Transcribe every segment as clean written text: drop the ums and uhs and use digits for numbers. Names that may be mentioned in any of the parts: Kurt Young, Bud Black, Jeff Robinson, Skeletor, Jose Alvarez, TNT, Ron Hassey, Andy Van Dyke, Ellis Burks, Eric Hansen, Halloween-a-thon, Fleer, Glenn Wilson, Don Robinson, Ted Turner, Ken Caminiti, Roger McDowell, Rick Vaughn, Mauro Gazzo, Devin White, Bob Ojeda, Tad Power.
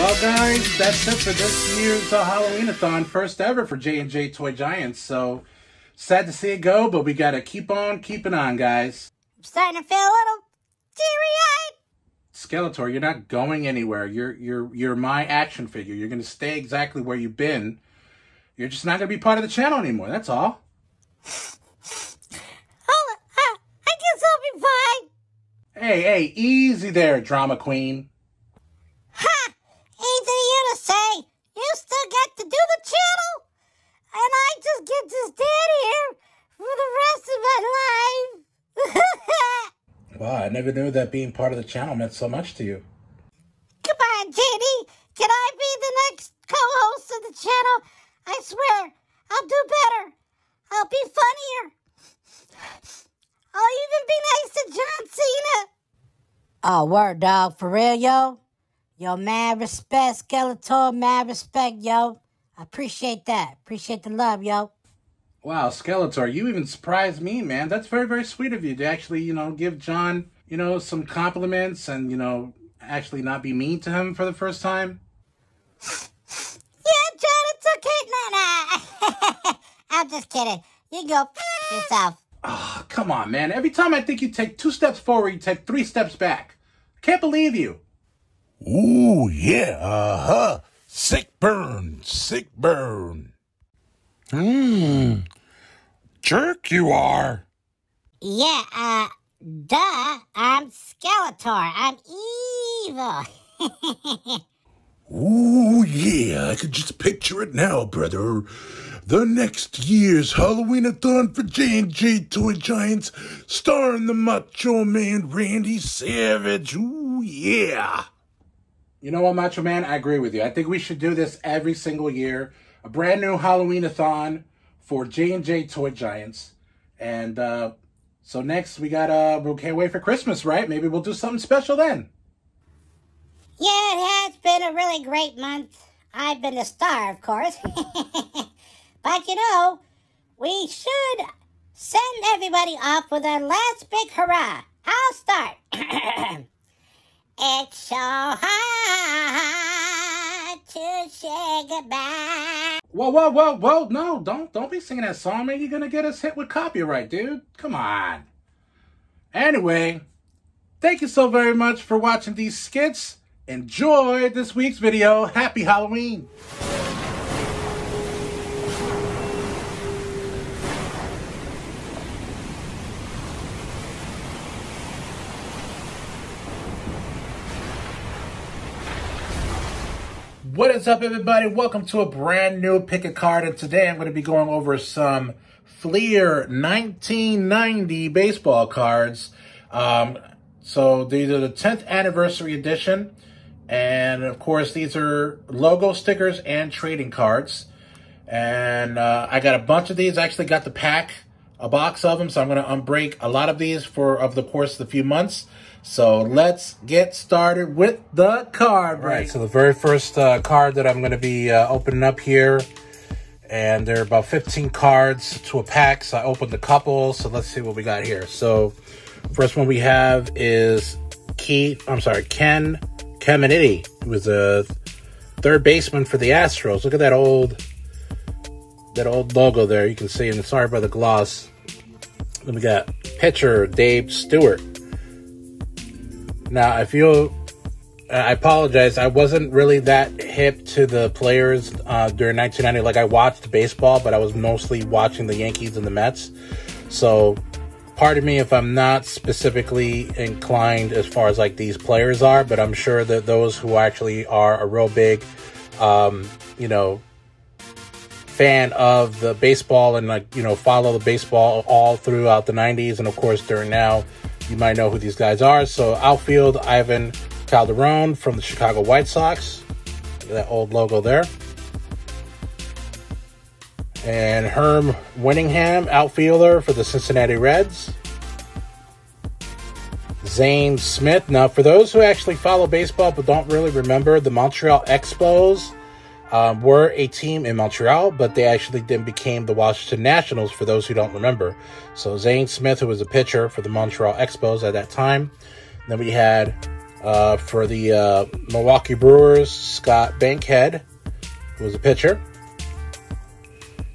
Well, guys, that's it for this year's Halloween-a-thon, first ever for J&J Toy Giants. So sad to see it go, but we got to keep on keeping on, guys. I'm starting to feel a little teary-eyed. Skeletor, you're not going anywhere. You're my action figure. You're going to stay exactly where you've been. You're just not going to be part of the channel anymore. That's all. Oh, I guess I'll be fine. Hey, hey, easy there, drama queen. Ha! Easy for you to say. You still get to do the channel, and I just get to stand here for the rest of my life. Wow, I never knew that being part of the channel meant so much to you. Come on, Janie. Can I be the next co-host of the channel? I swear, I'll do better. I'll be funnier. I'll even be nice to John Cena. Oh, word, dog. For real, yo? Yo, mad respect, Skeletor. Mad respect, yo. I appreciate that. Appreciate the love, yo. Wow, Skeletor, you even surprised me, man. That's very, very sweet of you to actually, you know, give John, you know, some compliments and, you know, actually not be mean to him for the first time. Yeah, John, it's okay. Nah. I'm just kidding. You go yourself. Oh, come on, man. Every time I think you take 2 steps forward, you take 3 steps back. I can't believe you. Ooh, yeah, uh-huh. Sick burn, sick burn. Mmm. Jerk you are. Yeah, duh. I'm Skeletor. I'm evil. Ooh, yeah. I could just picture it now, brother. The next year's Halloween-a-thon for J&J Toy Giants, starring the Macho Man Randy Savage. Ooh, yeah. You know what, Macho Man? I agree with you. I think we should do this every single year. A brand new Halloween-a-thon for J&J Toy Giants. And so next we got, we can't wait for Christmas, right? Maybe we'll do something special then. Yeah, it has been a really great month. I've been the star, of course. But you know, we should send everybody off with our last big hurrah. I'll start. It's so hard to say goodbye. Whoa, whoa, whoa, whoa. No, don't be singing that song, man. You're going to get us hit with copyright, dude. Come on. Anyway, thank you so very much for watching these skits. Enjoy this week's video. Happy Halloween. What is up, everybody? Welcome to a brand new Pick a Card, and today I'm going to be going over some Fleer 1990 baseball cards. So these are the 10th anniversary edition, and of course these are logo stickers and trading cards. And I got a bunch of these. I actually got the pack, a box of them, so I'm going to unbreak a lot of these for of the course of a few months. So let's get started with the card break. All right, so the very first card that I'm going to be opening up here, and there are about 15 cards to a pack, so I opened a couple, so let's see what we got here. So first one we have is Ken Caminiti, who was a third baseman for the Astros. Look at that old logo there, you can see, and sorry about the gloss. Then we got pitcher Dave Stewart. Now, if you, I apologize, I wasn't really that hip to the players during 1990. Like, I watched baseball, but I was mostly watching the Yankees and the Mets. So, pardon me if I'm not specifically inclined as far as, like, these players are, but I'm sure that those who actually are a real big, you know, fan of the baseball and, like, you know, follow the baseball all throughout the 90s and, of course, during now, you might know who these guys are. So outfield Ivan Calderon from the Chicago White Sox. Look at that old logo there. And Herm Winningham, outfielder for the Cincinnati Reds. Zane Smith. Now, for those who actually follow baseball but don't really remember, the Montreal Expos were a team in Montreal, but they actually then became the Washington Nationals, for those who don't remember. So Zane Smith, who was a pitcher for the Montreal Expos at that time. Then we had For the Milwaukee Brewers, Scott Bankhead, who was a pitcher.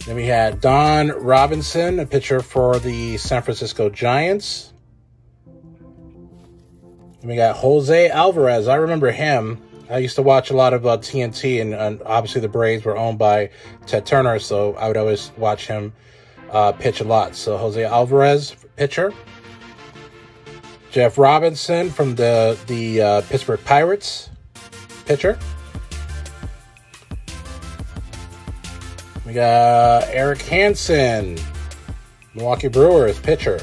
Then we had Don Robinson, a pitcher for the San Francisco Giants. And we got Jose Alvarez. I remember him. I used to watch a lot of TNT, and obviously the Braves were owned by Ted Turner, so I would always watch him pitch a lot. So Jose Alvarez, pitcher. Jeff Robinson from the Pittsburgh Pirates, pitcher. We got Eric Hansen, Milwaukee Brewers, pitcher.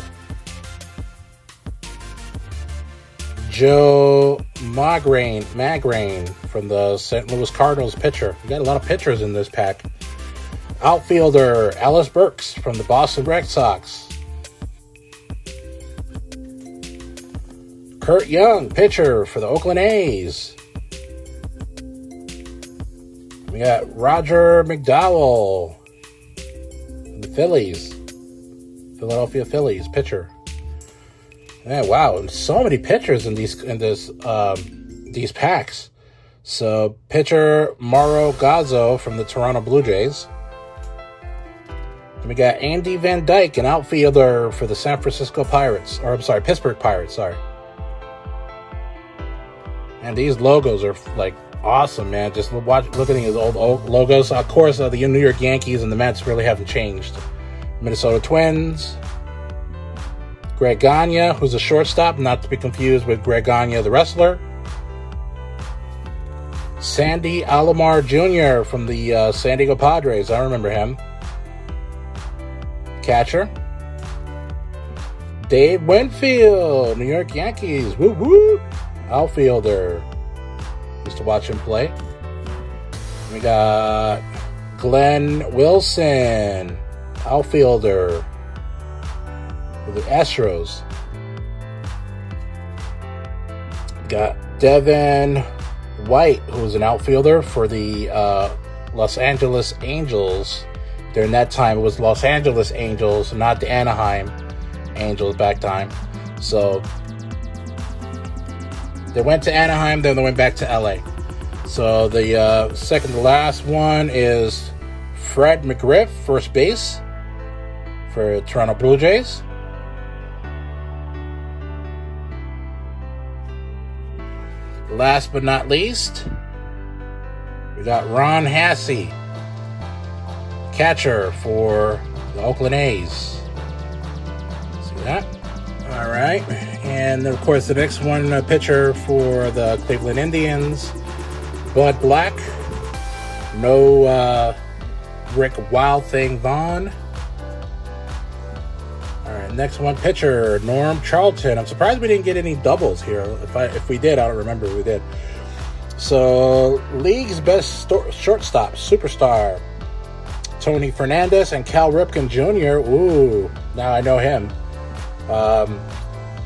Joe Magrane from the St. Louis Cardinals, pitcher. We got a lot of pitchers in this pack. Outfielder Ellis Burks from the Boston Red Sox. Kurt Young, pitcher for the Oakland A's. We got Roger McDowell from the Phillies. Philadelphia Phillies, pitcher. Yeah, wow, so many pitchers in these packs. So, pitcher Mauro Gazzo from the Toronto Blue Jays. And we got Andy Van Dyke, an outfielder for the Pittsburgh Pirates, sorry. And these logos are, like, awesome, man. Just looking at his old logos. Of course, the New York Yankees and the Mets really haven't changed. Minnesota Twins. Greg Gagne, who's a shortstop, not to be confused with Greg Gagne, the wrestler. Sandy Alomar Jr. from the San Diego Padres. I remember him. Catcher. Dave Winfield, New York Yankees. Woo woo. Outfielder. Used to watch him play. We got Glenn Wilson, outfielder for the Astros. We got Devin White, who was an outfielder for the Los Angeles Angels. During that time, it was Los Angeles Angels, not the Anaheim Angels back time. So they went to Anaheim, then they went back to LA. So the second to last one is Fred McGriff, first base for Toronto Blue Jays. Last but not least, we got Ron Hassey, catcher for the Oakland A's. See that? All right, and of course the next one, pitcher for the Cleveland Indians, Bud Black. No Rick Wild Thing Vaughn. All right, next one, pitcher Norm Charlton. I'm surprised we didn't get any doubles here. If we did, I don't remember if we did. So league's best shortstop superstar, Tony Fernandez, and Cal Ripken Jr. Ooh, now I know him.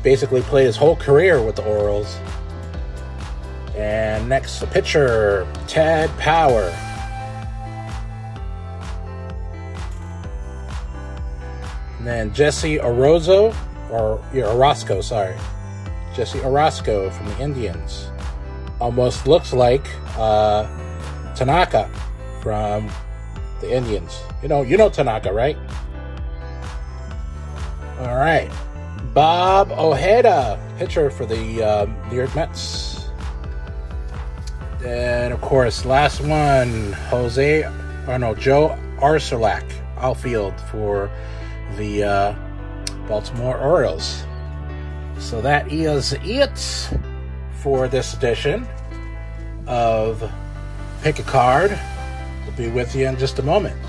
Basically played his whole career with the Orioles. And next, the pitcher, Tad Power. And then Jesse Orozco, Jesse Orozco from the Indians. Almost looks like Tanaka from the Indians. You know Tanaka, right? All right. Bob Ojeda, pitcher for the New York Mets. And, of course, last one, Joe Arcelak, outfield for the Baltimore Orioles. So that is it for this edition of Pick a Card. We'll be with you in just a moment.